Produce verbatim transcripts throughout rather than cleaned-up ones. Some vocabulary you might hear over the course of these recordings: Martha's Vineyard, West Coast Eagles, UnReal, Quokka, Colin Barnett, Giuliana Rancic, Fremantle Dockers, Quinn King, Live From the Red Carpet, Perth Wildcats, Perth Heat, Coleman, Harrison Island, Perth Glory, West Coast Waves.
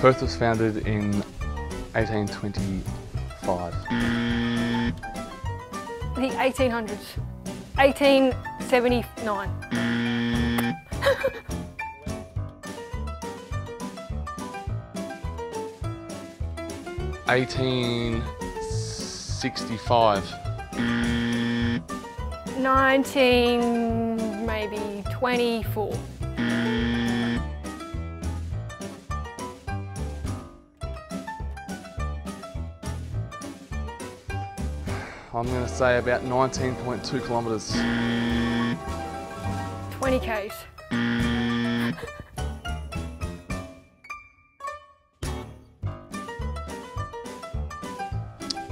Perth was founded in eighteen twenty-five. The eighteen hundreds. eighteen seventy-nine. eighteen sixty-five. nineteen, maybe twenty-four. I'm going to say about nineteen point two kilometres. twenty Ks.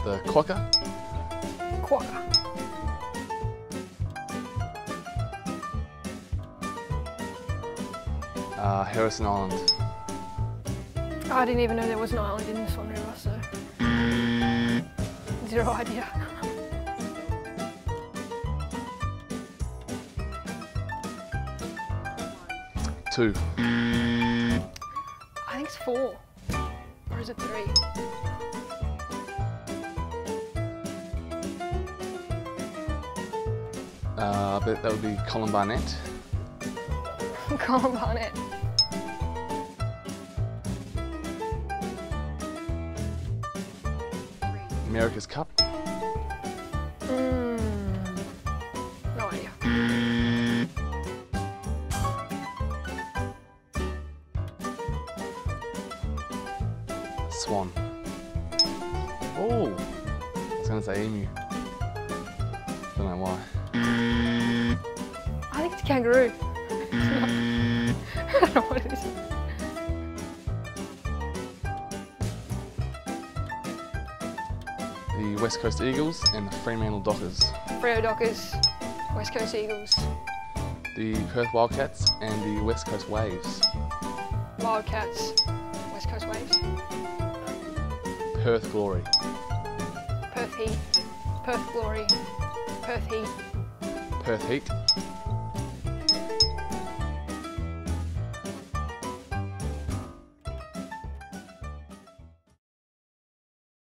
The quokka. Quokka. Uh, Harrison Island. I didn't even know there was an island in the Swan River, so zero idea. Two. I think it's four. Or is it three? Uh, I bet that would be Colin Barnett. Colin Barnett. America's Cup. Mm, no idea. Swan. Oh, I was going to say emu. Don't know why. I think it's kangaroo. I don't know what it is. The West Coast Eagles and the Fremantle Dockers. Freo Dockers, West Coast Eagles. The Perth Wildcats and the West Coast Waves. Wildcats, West Coast Waves. Perth Glory. Perth Heat. Perth Glory. Perth Heat. Perth Heat.